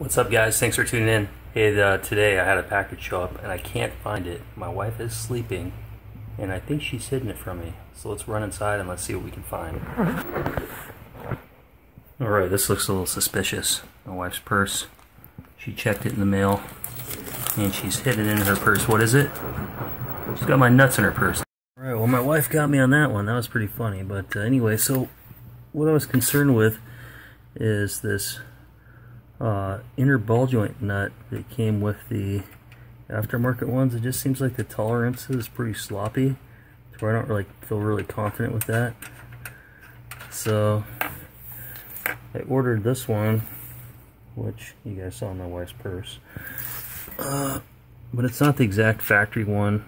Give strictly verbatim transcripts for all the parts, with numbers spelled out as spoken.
What's up, guys? Thanks for tuning in. Hey, uh, today I had a package show up and I can't find it. My wife is sleeping and I think she's hidden it from me. So let's run inside and let's see what we can find. Alright, this looks a little suspicious. My wife's purse. She checked it in the mail and she's hidden it in her purse. What is it? She's got my nuts in her purse. Alright, well, my wife got me on that one. That was pretty funny. But uh, anyway, so what I was concerned with is this Uh, inner ball joint nut that came with the aftermarket ones. It just seems like the tolerance is pretty sloppy, so I don't really feel really confident with that. So I ordered this one, which you guys saw in my wife's purse, uh, but it's not the exact factory one,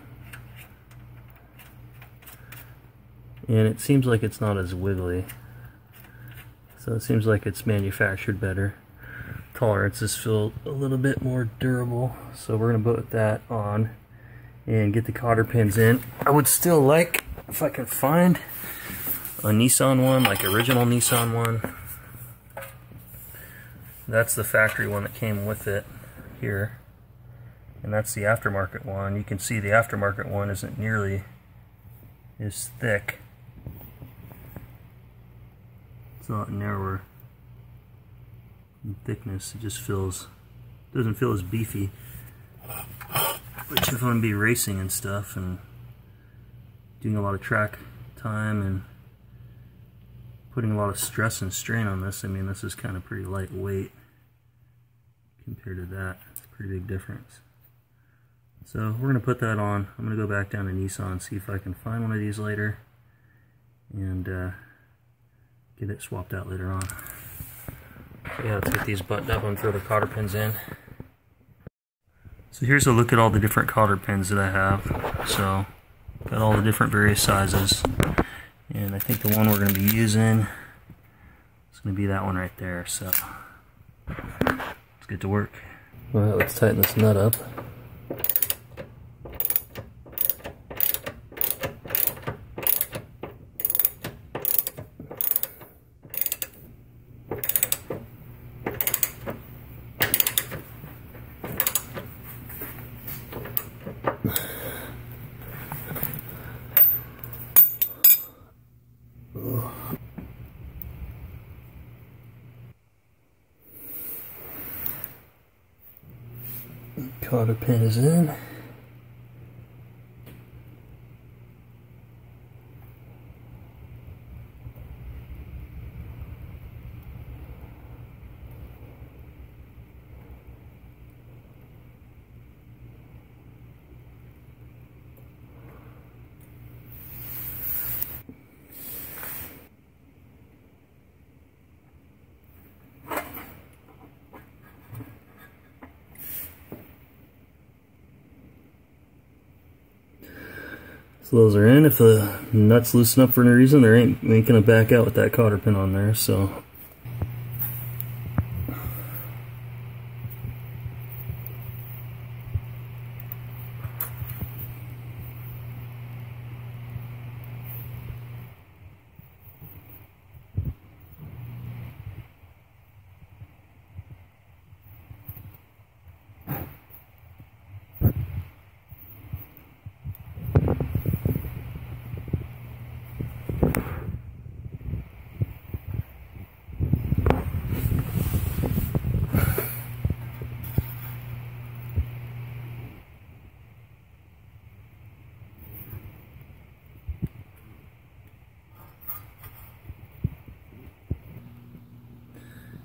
and it seems like it's not as wiggly, so it seems like it's manufactured better. Tolerances feel a little bit more durable, so we're gonna put that on and get the cotter pins in. I would still like, if I can find a Nissan one, like original Nissan one. That's the factory one that came with it here, and that's the aftermarket one. You can see the aftermarket one isn't nearly as thick. It's a lot narrower in thickness. It just feels, doesn't feel as beefy, which if I'm gonna be racing and stuff and doing a lot of track time and putting a lot of stress and strain on this, I mean, this is kind of pretty lightweight compared to that. It's a pretty big difference. So we're gonna put that on. I'm gonna go back down to Nissan and see if I can find one of these later and uh, get it swapped out later on. Yeah, let's get these buttoned up and throw the cotter pins in. So here's a look at all the different cotter pins that I have. So, got all the different various sizes. And I think the one we're going to be using is going to be that one right there. So, let's get to work. Alright, let's tighten this nut up. Cotter pin is in. Those are in. If the nuts loosen up for any reason, there ain't, ain't gonna back out with that cotter pin on there, so.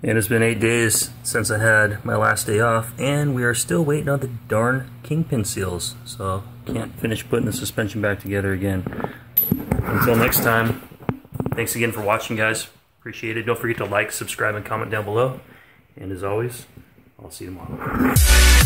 And it's been eight days since I had my last day off, and we are still waiting on the darn kingpin seals, so can't finish putting the suspension back together again. Until next time, thanks again for watching, guys. Appreciate it. Don't forget to like, subscribe, and comment down below. And as always, I'll see you tomorrow.